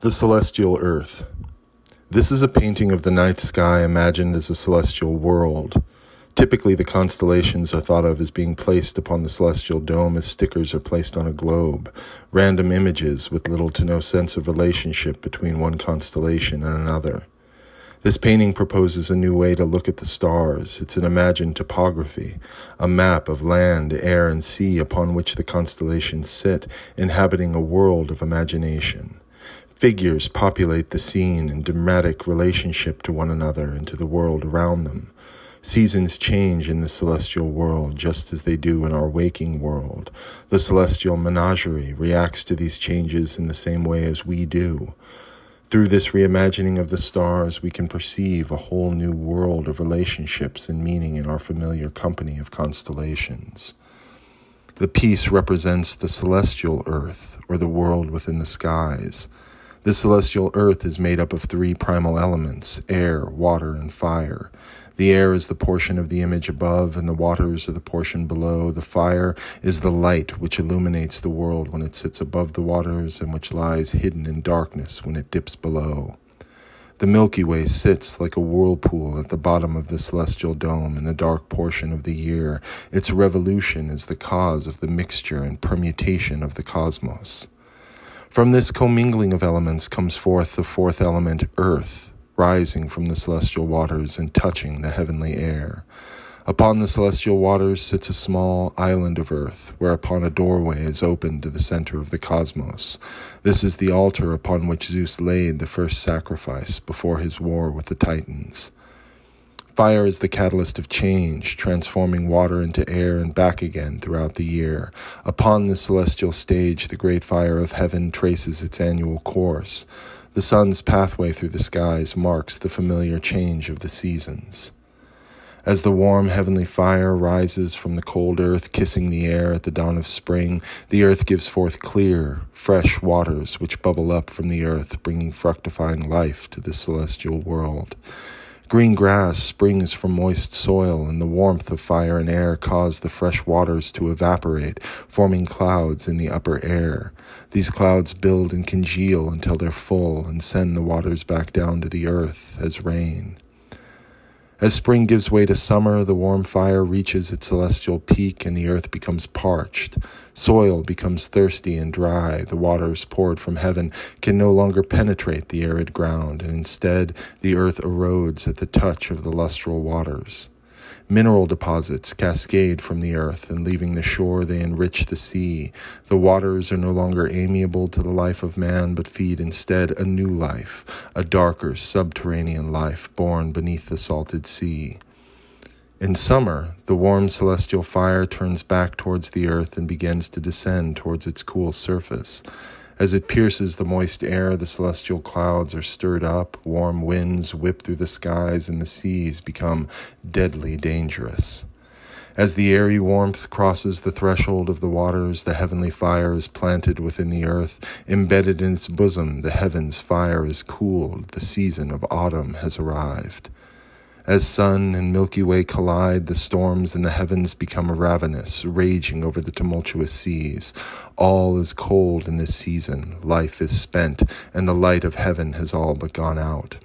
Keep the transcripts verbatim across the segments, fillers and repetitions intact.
The celestial earth. This is a painting of the night sky imagined as a celestial world. Typically, the constellations are thought of as being placed upon the celestial dome as stickers are placed on a globe, random images with little to no sense of relationship between one constellation and another. This painting proposes a new way to look at the stars. It's an imagined topography, a map of land, air, and sea upon which the constellations sit, inhabiting a world of imagination. Figures populate the scene in dramatic relationship to one another and to the world around them. Seasons change in the celestial world just as they do in our waking world. The celestial menagerie reacts to these changes in the same way as we do. Through this reimagining of the stars, we can perceive a whole new world of relationships and meaning in our familiar company of constellations. The piece represents the celestial earth, or the world within the skies. The celestial earth is made up of three primal elements, air, water, and fire. The air is the portion of the image above, and the waters are the portion below. The fire is the light which illuminates the world when it sits above the waters, and which lies hidden in darkness when it dips below. The Milky Way sits like a whirlpool at the bottom of the celestial dome in the dark portion of the year. Its revolution is the cause of the mixture and permutation of the cosmos. From this commingling of elements comes forth the fourth element, earth, rising from the celestial waters and touching the heavenly air. Upon the celestial waters sits a small island of earth, whereupon a doorway is opened to the center of the cosmos. This is the altar upon which Zeus laid the first sacrifice before his war with the Titans. Fire is the catalyst of change, transforming water into air and back again throughout the year. Upon the celestial stage, the great fire of heaven traces its annual course. The sun's pathway through the skies marks the familiar change of the seasons. As the warm heavenly fire rises from the cold earth, kissing the air at the dawn of spring, the earth gives forth clear, fresh waters which bubble up from the earth, bringing fructifying life to the celestial world. Green grass springs from moist soil, and the warmth of fire and air cause the fresh waters to evaporate, forming clouds in the upper air. These clouds build and congeal until they're full and send the waters back down to the earth as rain. As spring gives way to summer, the warm fire reaches its celestial peak, and the earth becomes parched. Soil becomes thirsty and dry. The waters poured from heaven can no longer penetrate the arid ground, and instead the earth erodes at the touch of the lustral waters. Mineral deposits cascade from the earth, and leaving the shore they enrich the sea. The waters are no longer amiable to the life of man, but feed instead a new life, a darker subterranean life born beneath the salted sea. In summer, the warm celestial fire turns back towards the earth and begins to descend towards its cool surface. As it pierces the moist air, the celestial clouds are stirred up, warm winds whip through the skies, and the seas become deadly dangerous. As the airy warmth crosses the threshold of the waters, the heavenly fire is planted within the earth. Embedded in its bosom, the heaven's fire is cooled. The season of autumn has arrived. As sun and Milky Way collide, the storms in the heavens become ravenous, raging over the tumultuous seas. All is cold in this season, life is spent, and the light of heaven has all but gone out.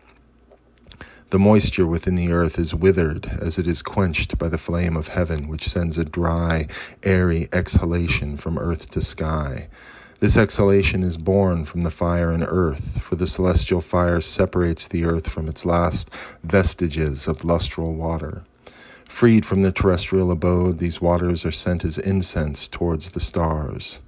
The moisture within the earth is withered as it is quenched by the flame of heaven, which sends a dry, airy exhalation from earth to sky. This exhalation is born from the fire and earth, for the celestial fire separates the earth from its last vestiges of lustral water. Freed from their terrestrial abode, these waters are sent as incense towards the stars.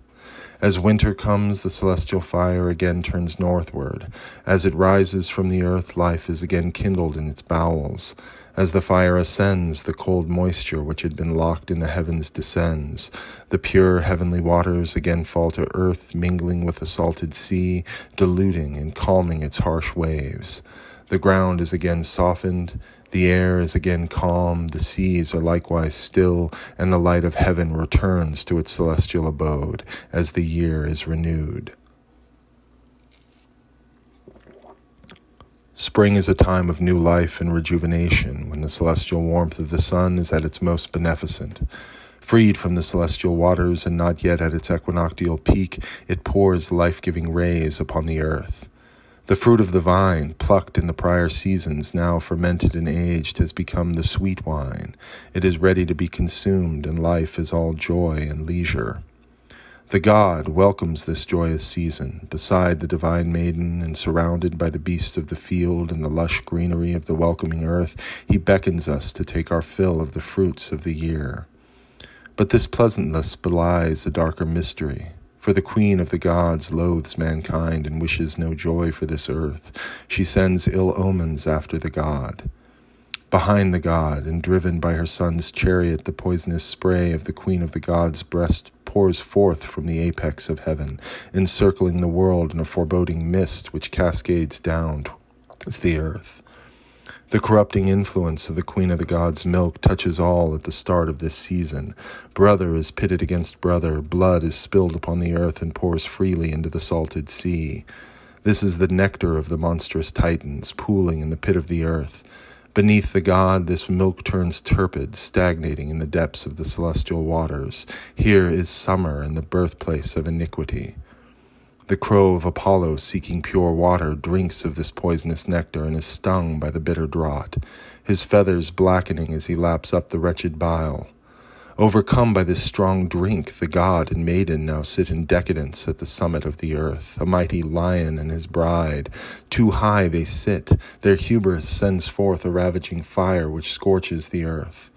As winter comes, the celestial fire again turns northward. As it rises from the earth, life is again kindled in its bowels. As the fire ascends, the cold moisture which had been locked in the heavens descends. The pure heavenly waters again fall to earth, mingling with the salted sea, diluting and calming its harsh waves. The ground is again softened, the air is again calm, the seas are likewise still, and the light of heaven returns to its celestial abode as the year is renewed. Spring is a time of new life and rejuvenation, when the celestial warmth of the sun is at its most beneficent. Freed from the celestial waters and not yet at its equinoctial peak, it pours life-giving rays upon the earth. The fruit of the vine, plucked in the prior seasons, now fermented and aged, has become the sweet wine. It is ready to be consumed, and life is all joy and leisure. The god welcomes this joyous season, beside the divine maiden and surrounded by the beasts of the field and the lush greenery of the welcoming earth. He beckons us to take our fill of the fruits of the year. But this pleasantness belies a darker mystery, for the queen of the gods loathes mankind and wishes no joy for this earth. She sends ill omens after the god. Behind the god, and driven by her son's chariot, the poisonous spray of the queen of the gods' breast pours forth from the apex of heaven, encircling the world in a foreboding mist which cascades down towards the earth. The corrupting influence of the queen of the gods' milk touches all at the start of this season. Brother is pitted against brother, blood is spilled upon the earth and pours freely into the salted sea. This is the nectar of the monstrous Titans, pooling in the pit of the earth. Beneath the god, this milk turns turpid, stagnating in the depths of the celestial waters. Here is summer and the birthplace of iniquity. The crow of Apollo, seeking pure water, drinks of this poisonous nectar and is stung by the bitter draught, his feathers blackening as he laps up the wretched bile. Overcome by this strong drink, the god and maiden now sit in decadence at the summit of the earth, a mighty lion and his bride. Too high they sit, their hubris sends forth a ravaging fire which scorches the earth.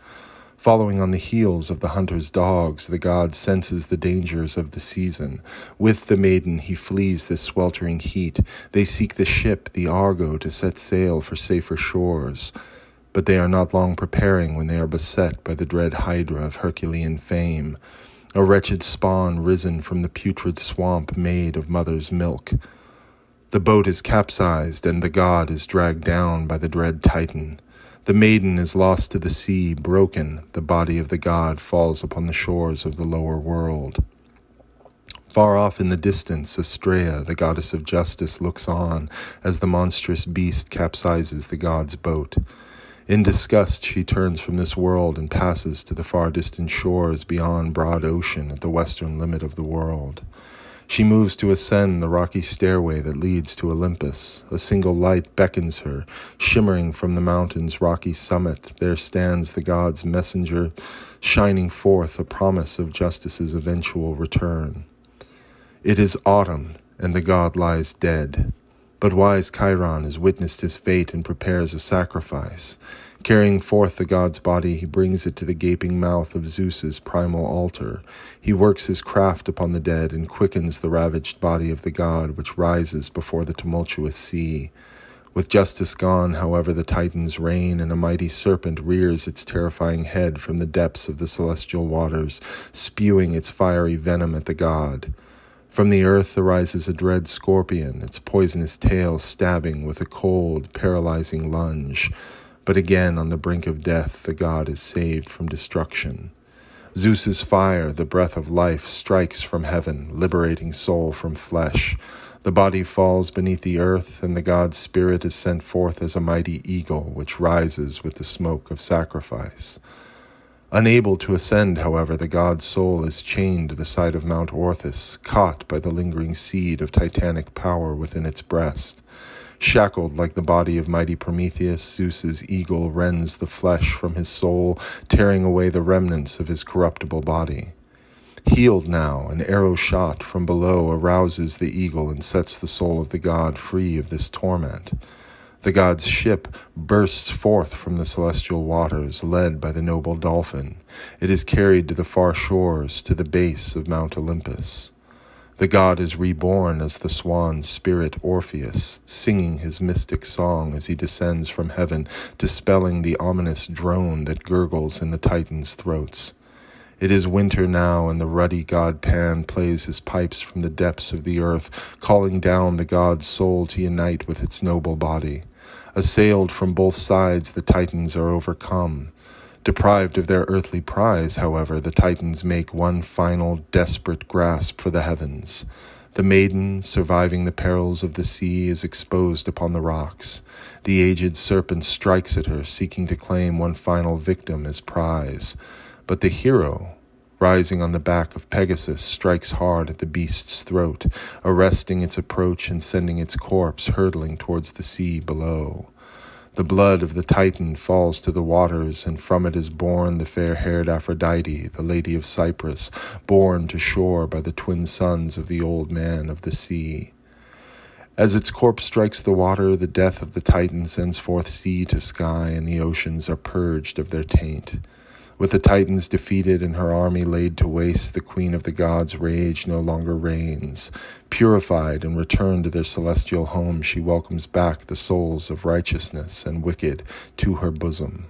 Following on the heels of the hunter's dogs, the god senses the dangers of the season. With the maiden he flees this sweltering heat. They seek the ship, the Argo, to set sail for safer shores. But they are not long preparing when they are beset by the dread Hydra of Herculean fame, a wretched spawn risen from the putrid swamp made of mother's milk. The boat is capsized, and the god is dragged down by the dread Titan. The maiden is lost to the sea, broken. The body of the god falls upon the shores of the lower world. Far off in the distance, Astraea, the goddess of justice, looks on as the monstrous beast capsizes the god's boat. In disgust, she turns from this world and passes to the far distant shores beyond broad ocean at the western limit of the world. She moves to ascend the rocky stairway that leads to Olympus. A single light beckons her. Shimmering from the mountain's rocky summit, there stands the god's messenger, shining forth a promise of justice's eventual return. It is autumn, and the god lies dead. But wise Chiron has witnessed his fate and prepares a sacrifice. Carrying forth the god's body, he brings it to the gaping mouth of Zeus's primal altar. He works his craft upon the dead and quickens the ravaged body of the god, which rises before the tumultuous sea. With justice gone, however, the Titans reign, and a mighty serpent rears its terrifying head from the depths of the celestial waters, spewing its fiery venom at the god. From the earth arises a dread scorpion, its poisonous tail stabbing with a cold, paralyzing lunge. But again, on the brink of death, the god is saved from destruction. Zeus's fire, the breath of life, strikes from heaven, liberating soul from flesh. The body falls beneath the earth, and the god's spirit is sent forth as a mighty eagle, which rises with the smoke of sacrifice. Unable to ascend, however, the god's soul is chained to the side of Mount Orthus, caught by the lingering seed of titanic power within its breast. Shackled like the body of mighty Prometheus, Zeus's eagle rends the flesh from his soul, tearing away the remnants of his corruptible body. Healed now, an arrow shot from below arouses the eagle and sets the soul of the god free of this torment. The god's ship bursts forth from the celestial waters, led by the noble dolphin. It is carried to the far shores, to the base of Mount Olympus. The god is reborn as the swan spirit Orpheus, singing his mystic song as he descends from heaven, dispelling the ominous drone that gurgles in the Titans' throats. It is winter now, and the ruddy god Pan plays his pipes from the depths of the earth, calling down the god's soul to unite with its noble body. Assailed from both sides, the Titans are overcome. Deprived of their earthly prize, however, the Titans make one final, desperate grasp for the heavens. The maiden, surviving the perils of the sea, is exposed upon the rocks. The aged serpent strikes at her, seeking to claim one final victim as prize. But the hero, rising on the back of Pegasus, strikes hard at the beast's throat, arresting its approach and sending its corpse hurtling towards the sea below. The blood of the Titan falls to the waters, and from it is born the fair-haired Aphrodite, the lady of Cyprus, borne to shore by the twin sons of the old man of the sea. As its corpse strikes the water, the death of the Titan sends forth sea to sky, and the oceans are purged of their taint. With the Titans defeated and her army laid to waste, the queen of the gods' rage no longer reigns. Purified and returned to their celestial home, she welcomes back the souls of righteousness and wicked to her bosom.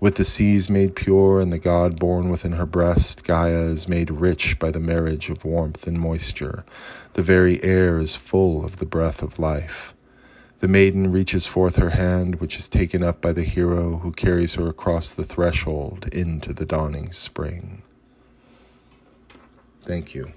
With the seas made pure and the god born within her breast, Gaia is made rich by the marriage of warmth and moisture. The very air is full of the breath of life. The maiden reaches forth her hand, which is taken up by the hero, who carries her across the threshold into the dawning spring. Thank you.